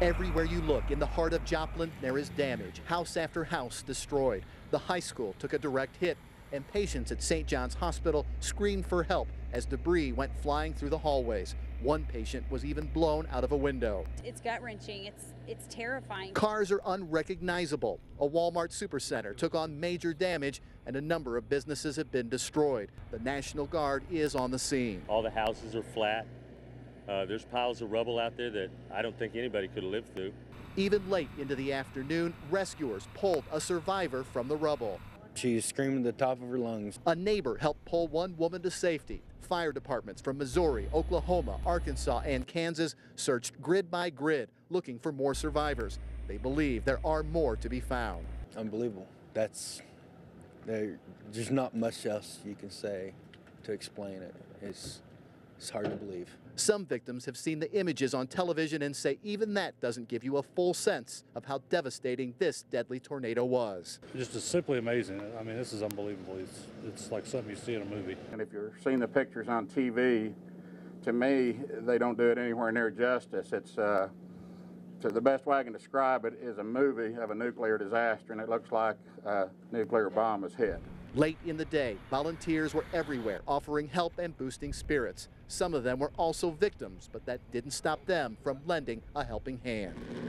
Everywhere you look in the heart of Joplin, there is damage. House after house destroyed. The high school took a direct hit, and patients at St. John's Hospital screamed for help as debris went flying through the hallways. One patient was even blown out of a window. It's gut-wrenching. It's terrifying. Cars are unrecognizable. A Walmart Supercenter took on major damage, and a number of businesses have been destroyed. The National Guard is on the scene. All the houses are flat. There's piles of rubble out there that I don't think anybody could have lived through. Even late into the afternoon, rescuers pulled a survivor from the rubble. She's screaming at the top of her lungs. A neighbor helped pull one woman to safety. Fire departments from Missouri, Oklahoma, Arkansas, and Kansas searched grid by grid, looking for more survivors. They believe there are more to be found. Unbelievable. There's not much else you can say to explain it. It's hard to believe. Some victims have seen the images on television and say even that doesn't give you a full sense of how devastating this deadly tornado was. Just simply amazing. I mean, this is unbelievable. It's like something you see in a movie. And if you're seeing the pictures on TV, to me, they don't do it anywhere near justice. So the best way I can describe it is a movie of a nuclear disaster, and it looks like a nuclear bomb was hit. Late in the day, volunteers were everywhere offering help and boosting spirits. Some of them were also victims, but that didn't stop them from lending a helping hand.